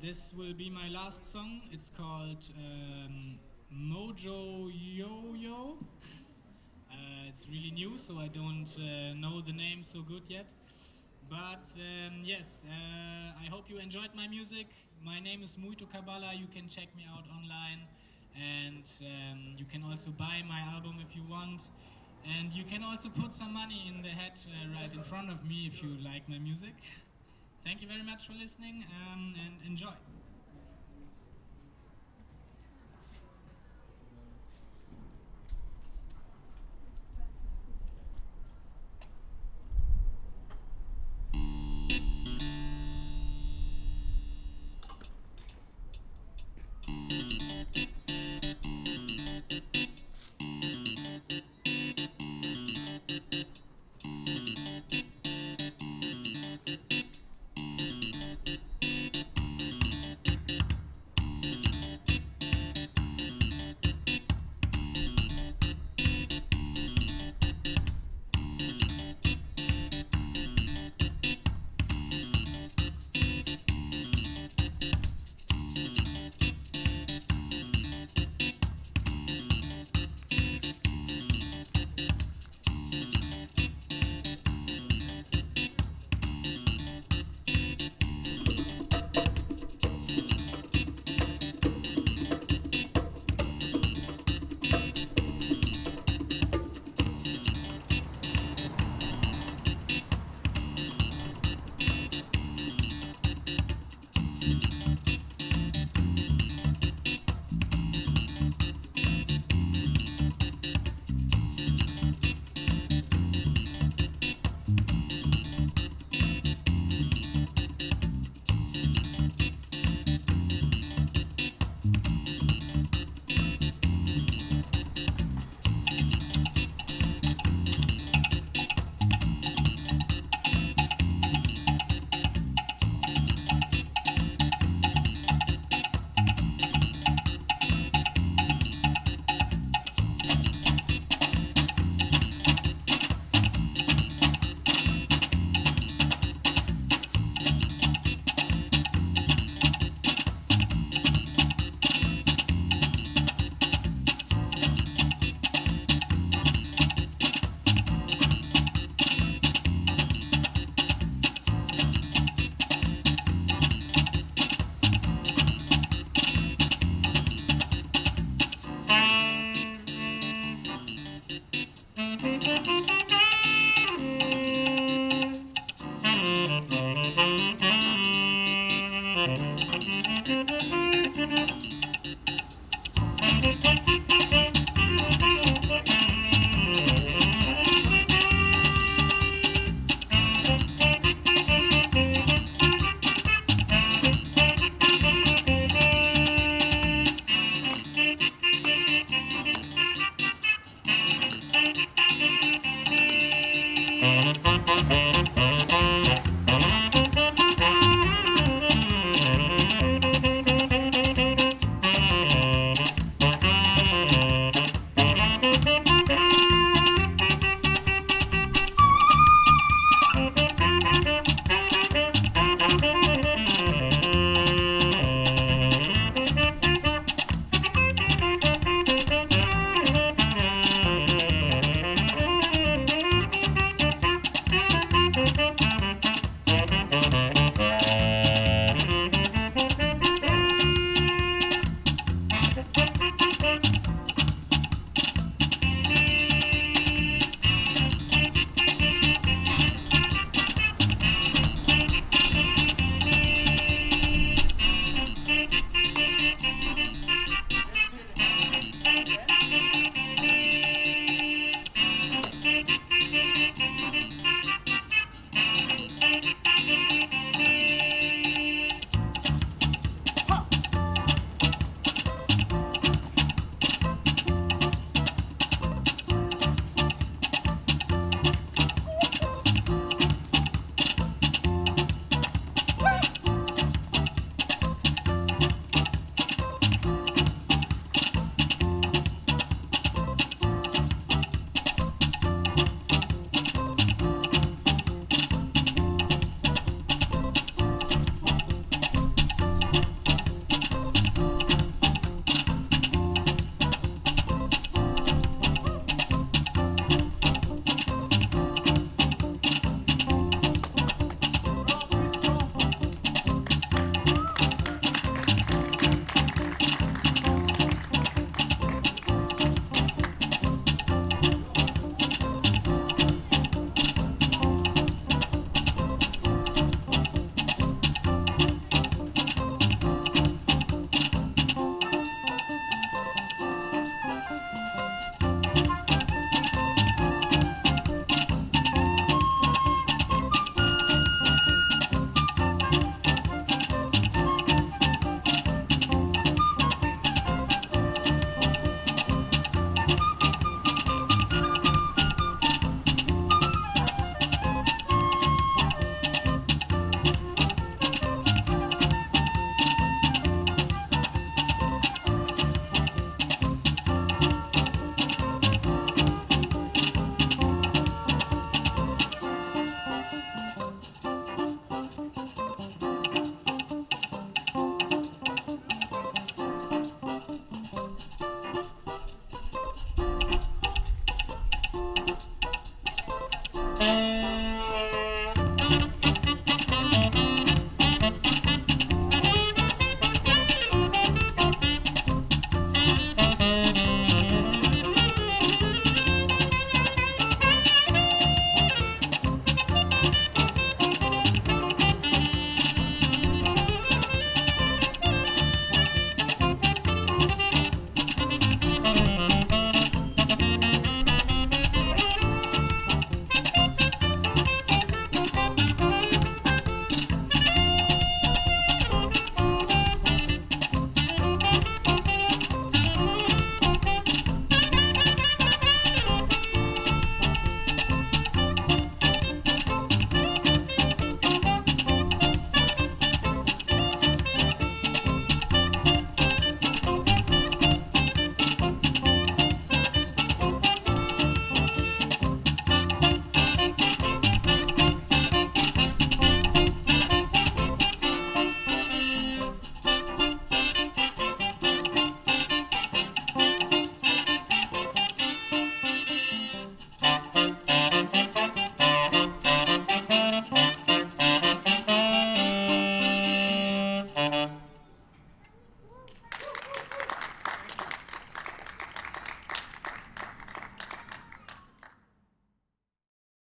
This will be my last song. It's called Mojo Yo-Yo. It's really new, so I don't know the name so good yet. But yes, I hope you enjoyed my music. My name is Muito Kabbalah. You can check me out online. And you can also buy my album if you want. And you can also put some money in the hat right in front of me if you like my music. Thank you very much for listening and enjoy.